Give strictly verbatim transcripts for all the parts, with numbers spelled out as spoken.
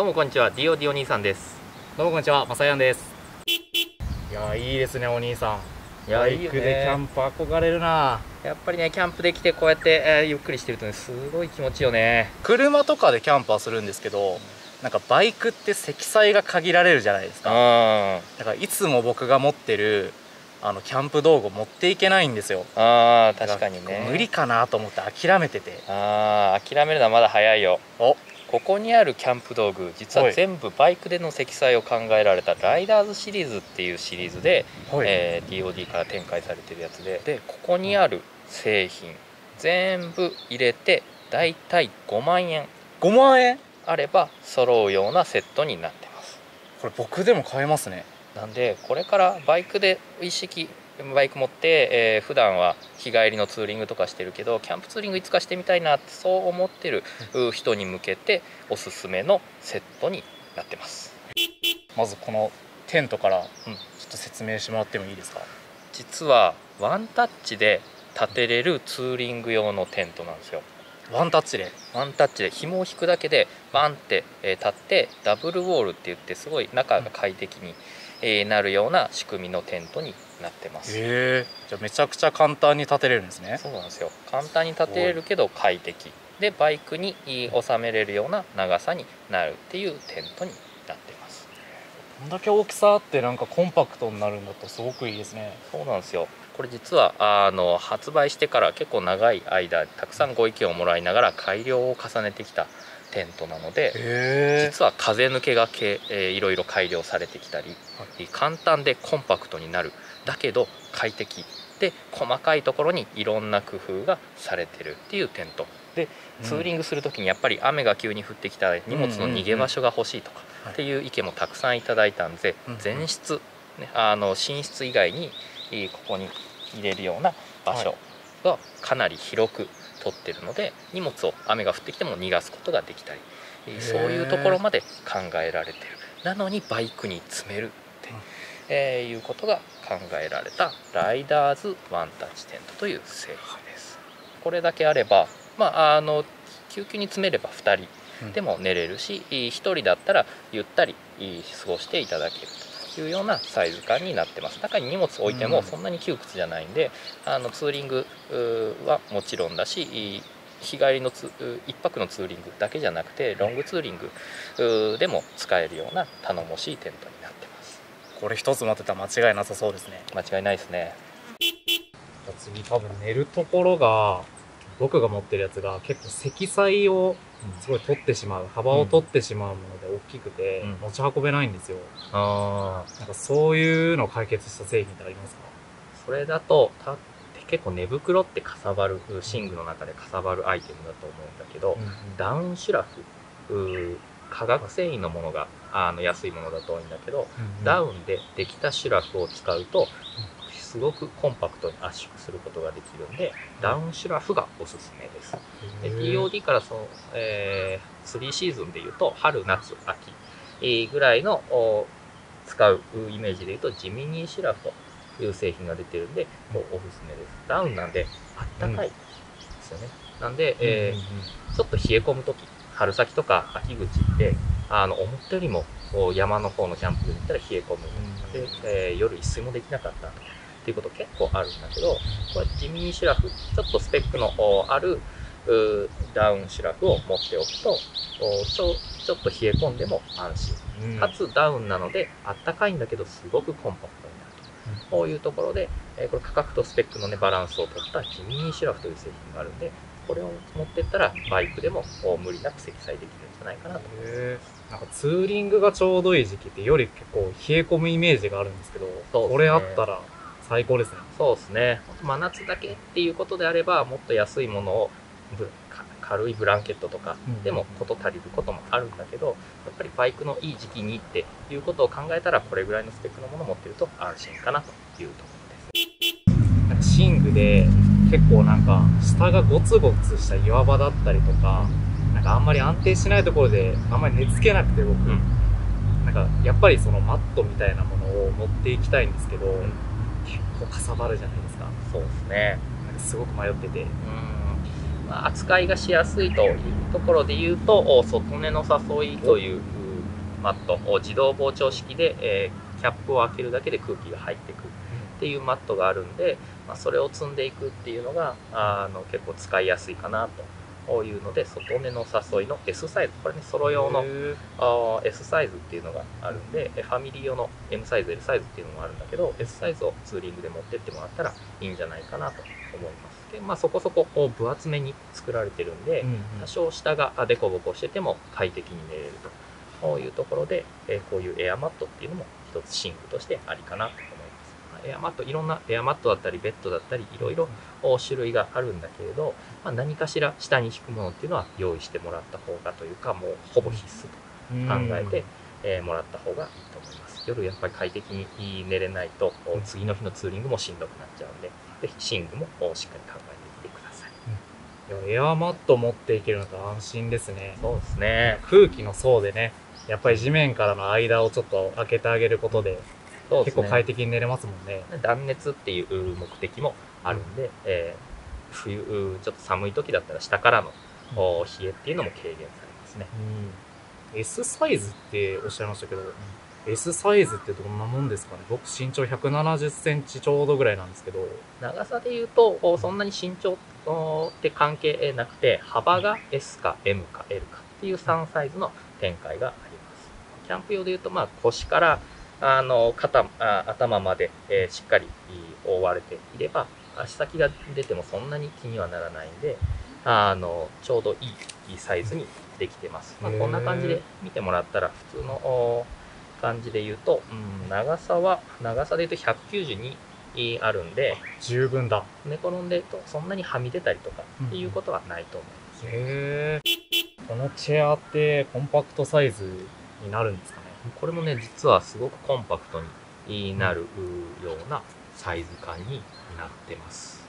どうもこんにちは、 ディーオーディー お兄さんです。どうもこんにちは、まさやんです。いやー、いいですね、お兄さん。バイクでキャンプ憧れるな。やっぱりね、キャンプで来てこうやって、えー、ゆっくりしてるとね、すごい気持ちいいよね。車とかでキャンプはするんですけど、なんかバイクって積載が限られるじゃないですか。だからいつも僕が持ってるあのキャンプ道具持っていけないんですよ。ああ、確かにね。無理かなと思って諦めてて。ああ、諦めるのはまだ早いよ。お、ここにあるキャンプ道具、実は全部バイクでの積載を考えられたライダーズシリーズっていうシリーズで、えー、ディーオーディー から展開されてるやつで、でここにある製品全部入れてだいたいごまんえん。ごまんえんあれば揃うようなセットになってます。これ僕でも買えますね。なんでこれからバイクで一式バイク持って、えー、普段は日帰りのツーリングとかしてるけど、キャンプツーリングいつかしてみたいなってそう思ってる人に向けておすすめのセットになってます。まずこのテントから、うん、ちょっと説明してもらってもいいですか？実はワンタッチで立てれるツーリング用のテントなんですよ。ワンタッチでワンタッチで紐を引くだけでバンって立ってダブルウォールって言って、すごい中が快適になるような仕組みのテントになってます。へえ、じゃあめちゃくちゃ簡単に立てれるんですね。そうなんですよ。簡単に立てれるけど快適で、バイクに収めれるような長さになるっていうテントになってます。こんだけ大きさあってなんかコンパクトになるんだとすごくいいですね。そうなんですよ。これ実はあの発売してから結構長い間たくさんご意見をもらいながら改良を重ねてきたテントなので、実は風抜けがけ、えー、いろいろ改良されてきたり、はい、簡単でコンパクトになるだけど快適で細かいところにいろんな工夫がされてるっていうテントで、うん、ツーリングする時にやっぱり雨が急に降ってきたら荷物の逃げ場所が欲しいとかっていう意見もたくさんいただいたんで、うん、前室、ね、あの寝室以外にここに入れるような場所がかなり広く取ってるので、荷物を雨が降ってきても逃がすことができたり、そういうところまで考えられてる。なのにバイクに詰めるって、うん、えー、いうことが考えられたライダーズワンタッチテントという製品です。これだけあれば、まあ、あの救急に詰めればふたりでも寝れるし、うん、ひとりだったらゆったり過ごしていただけるというようなサイズ感になってます。中に荷物置いてもそんなに窮屈じゃないんで、うん、あのツーリングはもちろんだし、日帰りのついっぱくのツーリングだけじゃなくてロングツーリングでも使えるような頼もしいテントになってます。これ一つ持ってたら間違いなさそうですね。間違いないですね。次多分寝るところが、僕が持ってるやつが結構積載をすごい取ってしまう、幅を取ってしまうもので大きくて持ち運べないんですよ。ああ、なんかそういうのを解決した製品ってありますか？それだとた結構寝袋ってかさばる、寝具の中でかさばるアイテムだと思うんだけど、うん、ダウンシュラフ、化学繊維のものがあの安いものだと多いんだけど、うん、ダウンでできたシュラフを使うとすごくコンパクトに圧縮することができるんで、ダウンシュラフがおすすめです。ディーオーディー からその、えー、スリーシーズンでいうと春夏秋、えー、ぐらいの使うイメージでいうとジミニーシュラフという製品が出てるんで、もうおすすめです。ダウンなんであったかいですよね、うん、なんで、えー、ちょっと冷え込む時、春先とか秋口ってあの思ったよりも山の方のキャンプに行ったら冷え込むで、えー、夜一睡もできなかったとかっていうこと結構あるんだけど、これ地味にシュラフ、ちょっとスペックのあるダウンシュラフを持っておくとちょ、ちょっと冷え込んでも安心、かつダウンなのであったかいんだけどすごくコンパクトになると、うん、こういうところで、えー、これ価格とスペックの、ね、バランスを取った地味にシュラフという製品があるんで、これを持ってったらバイクでも無理なく積載できるんじゃないかなと思います。なんかツーリングがちょうどいい時期ってより結構冷え込むイメージがあるんですけど、これあったら最高ですね。そうですね。真夏だけっていうことであれば、もっと安いものを軽いブランケットとかでも事足りることもあるんだけど、やっぱりバイクのいい時期にっていうことを考えたら、これぐらいのスペックのものを持ってると安心かなというところです。なんか寝具で結構なんか下がゴツゴツした岩場だったりとか、なんかあんまり安定しないところであんまり寝つけなくて僕、うん、なんかやっぱりそのマットみたいなものを持っていきたいんですけど、うん結構かさばるじゃないですか。そうですね。なんかすごく迷ってて、うん、まあ、扱いがしやすいというところで言うと、外寝の誘いというマットを自動膨張式で、えー、キャップを開けるだけで空気が入ってくるっていうマットがあるんで、まあ、それを積んでいくっていうのがあの結構使いやすいかなというので、外根の誘いの S サイズ、これねソロ用のあ S サイズっていうのがあるんで、ファミリー用の エム サイズ エル サイズっていうのもあるんだけど、 S サイズをツーリングで持ってってもらったらいいんじゃないかなと思います。でまあ、そこそこ分厚めに作られてるんで、うんうん、多少下がデコボコしてても快適に寝れるというところで、こういうエアマットっていうのも一つシンクとしてありかなと思います。エアマット、いろんなエアマットだったりベッドだったりいろいろ種類があるんだけれど、まあ、何かしら下に敷くものっていうのは用意してもらった方がというか、もうほぼ必須と考えて、えー、もらった方がいいと思います。夜やっぱり快適に寝れないと次の日のツーリングもしんどくなっちゃうんで、ぜひ寝具もしっかり考えてみてください。うん、エアマット持っていけるのと安心ですね。そうですね。空気の層でね、やっぱり地面からの間をちょっと開けてあげることで、うん、結構快適に寝れますもんね。断熱っていう目的もあるんで、うん、えー、冬ちょっと寒い時だったら下からの、うん、冷えっていうのも軽減されますね。うん、S サイズっておっしゃいましたけど、うん、S サイズってどんなもんですかね。僕身長ひゃくななじゅっセンチちょうどぐらいなんですけど、長さで言うとそんなに身長って関係なくて、幅が S か エム か エル かっていうさんサイズの展開があります。キャンプ用で言うと、まあ腰からあの肩あ頭まで、えー、しっかり覆われていれば足先が出てもそんなに気にはならないんで、あのちょうどいい、いいサイズにできてます。まあ、こんな感じで見てもらったら普通の感じで言うと、うん、長さは長さで言うとひゃくきゅうじゅうにあるんで十分だ。寝転んでるとそんなにはみ出たりとかっていうことはないと思います。うん、へー。このチェアってコンパクトサイズになるんですかね。これもね、実はすごくコンパクトになるようなサイズ感になってます。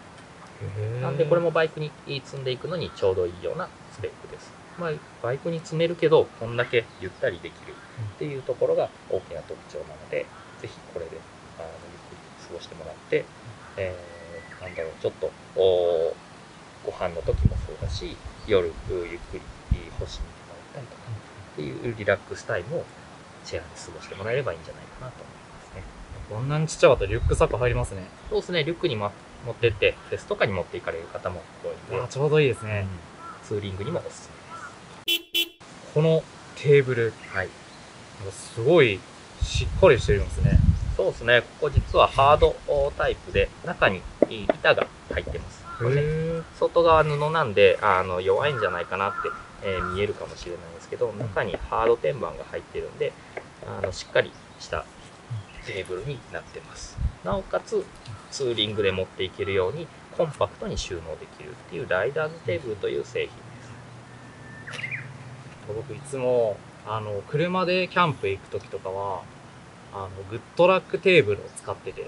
なんでこれもバイクに積んでいくのにちょうどいいようなスペックです。まあ、バイクに積めるけどこんだけゆったりできるっていうところが大きな特徴なので、ぜひこれであのゆっくり過ごしてもらって、えー、なんだろう、ちょっとおご飯の時もそうだし、夜ゆっくり星見てもらったりとかっていうリラックスタイムをチェアで過ごしてもらえればいいんじゃないかなと思いますね。こんなにちっちゃかったらリュックサック入りますね。そうですね。リュックに持ってってフェスとかに持っていかれる方も多いので、あ、ちょうどいいですね。うん、ツーリングにもおすすめ。このテーブル、はい、すごいしっかりしていますね。そうですね。ここ実はハードタイプで中に板が入ってます。これね、外側布なんであの弱いんじゃないかなって、えー、見えるかもしれないんですけど、中にハード天板が入ってるんで、あのしっかりしたテーブルになってます。なおかつツーリングで持っていけるようにコンパクトに収納できるっていうライダーズテーブルという製品。僕いつもあの車でキャンプ行く時とかはあのグッドラックテーブルを使ってて、う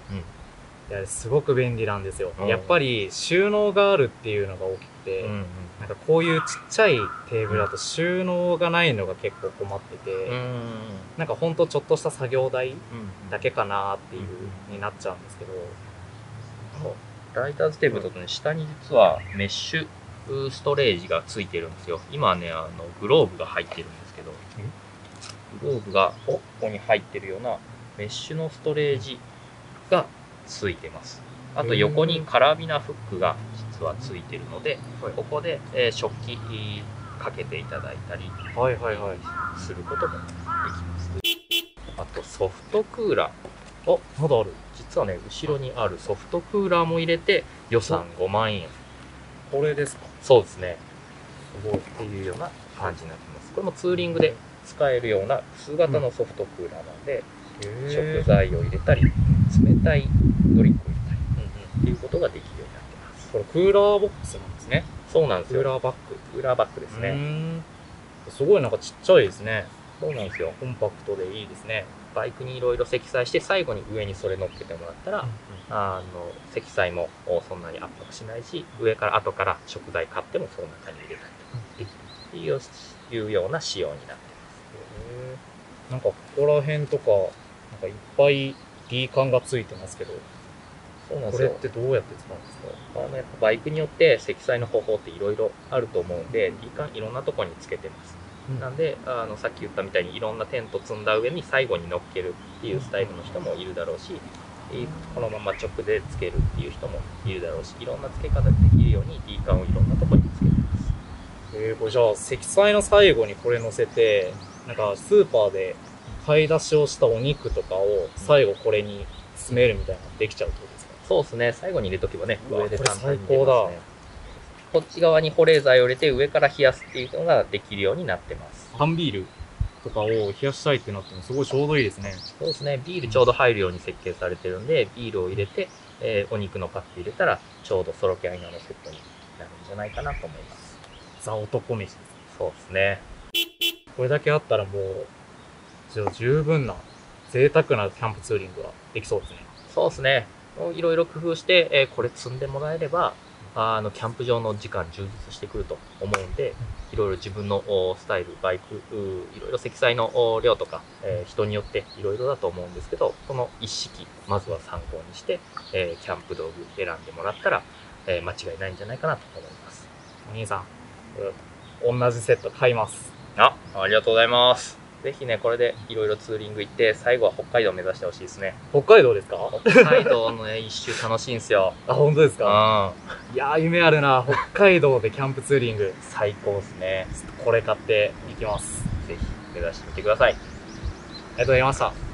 ん、いやすごく便利なんですよ。やっぱり収納があるっていうのが大きくて、うんうん、なんかこういうちっちゃいテーブルだと収納がないのが結構困ってて、うん、なんかほんとちょっとした作業台だけかなっていう、うん、になっちゃうんですけど、ライターズテーブルだとね、下に実はメッシュストレージがついてるんですよ。今ね、あのグローブが入ってるんですけど、グローブがおここに入ってるようなメッシュのストレージがついてます。あと横にカラビナフックが実はついてるので、ここで、えー、食器かけていただいたりすることもできます。あとソフトクーラー、おまだある。実はね、後ろにあるソフトクーラーも入れて予算ごまんえん。これですか。そうですね。っていうような感じになってます。これもツーリングで使えるような薄型のソフトクーラーなんで、うん、食材を入れたり、冷たいドリンクを入れたり、うんうん、っていうことができるようになってます。これクーラーボックスなんですね。そうなんですよ。クーラーバッグ。クーラーバッグですね。うん、すごいなんかちっちゃいですね。そうなんですよ。コンパクトでいいですね。バイクにいろいろ積載して最後に上にそれ乗っけてもらったら、うん、あの積載もそんなに圧迫しないし、上から後から食材買ってもその中に入れたりとかできるっていう、うん、いうような仕様になってます。なんかここら辺とかなんかいっぱい D 缶がついてますけど、そうなんですよ。これってどうやって使うんですか？あのやっぱバイクによって積載の方法っていろいろあると思うんで、 D 缶いろんなところにつけてます。うん、なんであのさっき言ったみたいにいろんなテント積んだ上に最後に乗っけるっていうスタイルの人もいるだろうし、このまま直でつけるっていう人もいるだろうし、いろんな付け方でできるように D カンをいろんなところにつけてます。えー、これじゃあ積載の最後にこれ乗せて、なんかスーパーで買い出しをしたお肉とかを最後これに詰めるみたいなのができちゃうってことですか？そうですね、最後に入れとけばね、上で簡単に入れますね。こっち側に保冷剤を入れて上から冷やすっていうのができるようになってます。缶ビールとかを冷やしたいってなってもすごいちょうどいいですね。そうですね、ビールちょうど入るように設計されてるんで、ビールを入れて、えー、お肉のパック入れたらちょうどソロキャイナのセットになるんじゃないかなと思います。ザ男飯です。そうですね、これだけあったらもう十分な贅沢なキャンプツーリングができそうですね。そうですね、いろいろ工夫して、えー、これ積んでもらえればあのキャンプ場の時間充実してくると思うんで、いろいろ自分のスタイル、バイク、いろいろ積載の量とか、えー、人によっていろいろだと思うんですけど、この一式まずは参考にして、えー、キャンプ道具選んでもらったら、えー、間違いないんじゃないかなと思います。お兄さん、うん、同じセット買います。あ、ありがとうございます。ぜひね、これでいろいろツーリング行って、最後は北海道を目指してほしいですね。北海道ですか？北海道のね、一周楽しいんですよ。あ、本当ですか？うん。いやー、夢あるな。北海道でキャンプツーリング。最高ですね。これ買っていきます。ぜひ、目指してみてください。ありがとうございました。